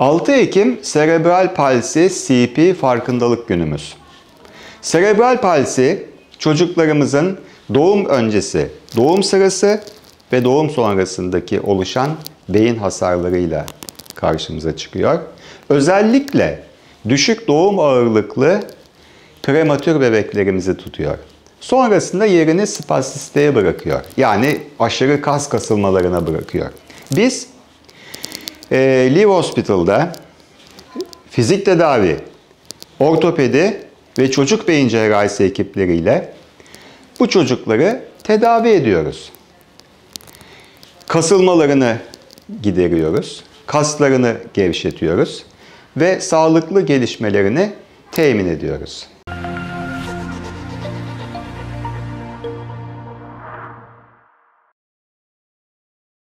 6 Ekim Serebral Palsi CP Farkındalık Günümüz. Serebral palsi çocuklarımızın doğum öncesi, doğum sırası ve doğum sonrasındaki oluşan beyin hasarlarıyla karşımıza çıkıyor. Özellikle düşük doğum ağırlıklı prematür bebeklerimizi tutuyor. Sonrasında yerini spastisiteye bırakıyor. Yani aşırı kas kasılmalarına bırakıyor. Biz Live Hospital'da fizik tedavi, ortopedi ve çocuk beyin cerrahisi ekipleriyle bu çocukları tedavi ediyoruz. Kasılmalarını gideriyoruz, kaslarını gevşetiyoruz ve sağlıklı gelişmelerini temin ediyoruz.